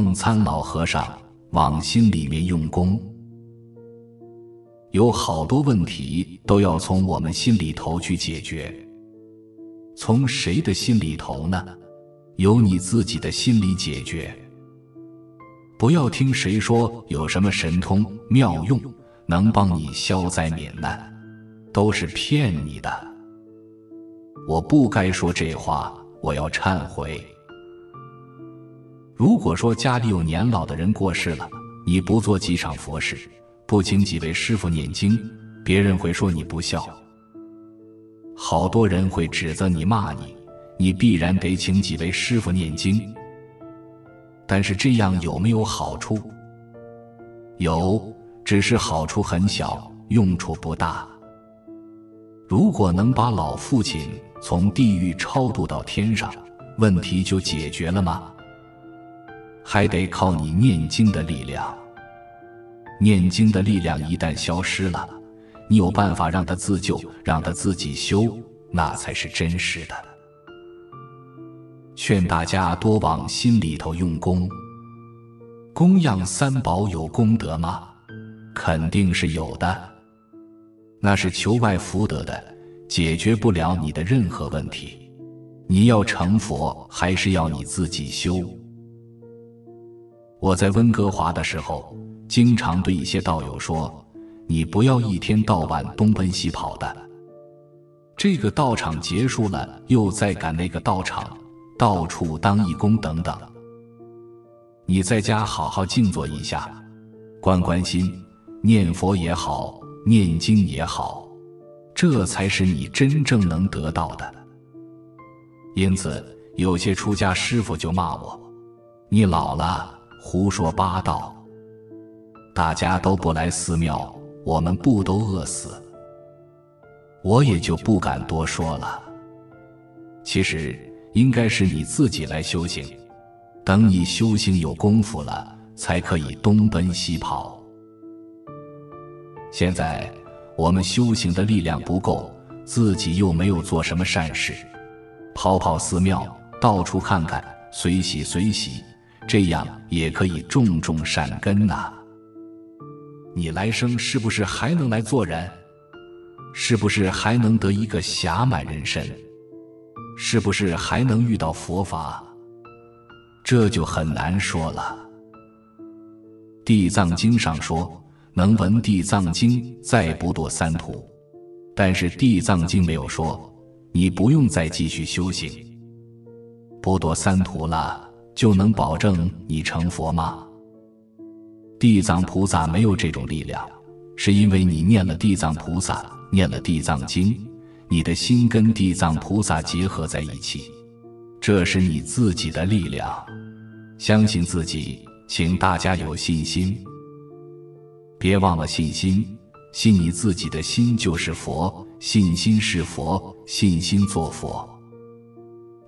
梦参老和尚往心里面用功。有好多问题都要从我们心里头去解决。从谁的心里头呢？由你自己的心里解决。不要听谁说有什么神通妙用，能帮你消灾免难，都是骗你的。我不该说这话，我要忏悔。如果说家里有年老的人过世了，你不做几场佛事，不请几位师父念经，别人会说你不孝，好多人会指责你骂你，你必然得请几位师父念经。但是这样有没有好处？有，只是好处很小，用处不大。如果能把老父亲从地狱超度到天上，问题就解决了吗？还得靠你念经的力量。念经的力量一旦消失了，你有办法让他自救，让他自己修，那才是真实的。劝大家多往心里头用功。供养三宝有功德吗？肯定是有的。那是求外福德的，解决不了你的任何问题。你要成佛，还是要你自己修。我在温哥华的时候，经常对一些道友说，你不要一天到晚东奔西跑的。这个道场结束了，又再赶那个道场，到处当义工等等。你在家好好静坐一下，观观心，念佛也好，念经也好，这才是你真正能得到的。因此有些出家师父就骂我，你老了胡说八道，大家都不来寺庙，我们不都饿死？我也就不敢多说了。其实应该是你自己来修行，等你修行有功夫了，才可以东奔西跑。现在我们修行的力量不够，自己又没有做什么善事，跑跑寺庙，到处看看，随喜随喜，这样也可以种种善根啊。你来生是不是还能来做人？是不是还能得一个暇满人身？是不是还能遇到佛法？这就很难说了。地藏经上说，能闻地藏经，再不堕三途。但是地藏经没有说，你不用再继续修行。不堕三途了，就能保证你成佛吗？地藏菩萨没有这种力量，是因为你念了地藏菩萨，念了地藏经，你的心跟地藏菩萨结合在一起，这是你自己的力量。相信自己，请大家有信心。别忘了信心，信你自己的心就是佛，信心是佛，信心做佛。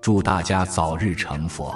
祝大家早日成佛。